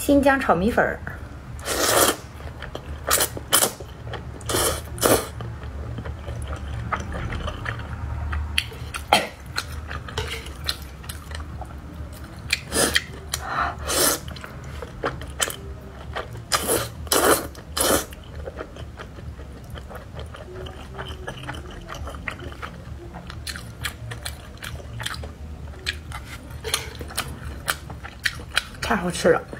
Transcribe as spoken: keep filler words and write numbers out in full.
新疆炒米粉，太好吃了。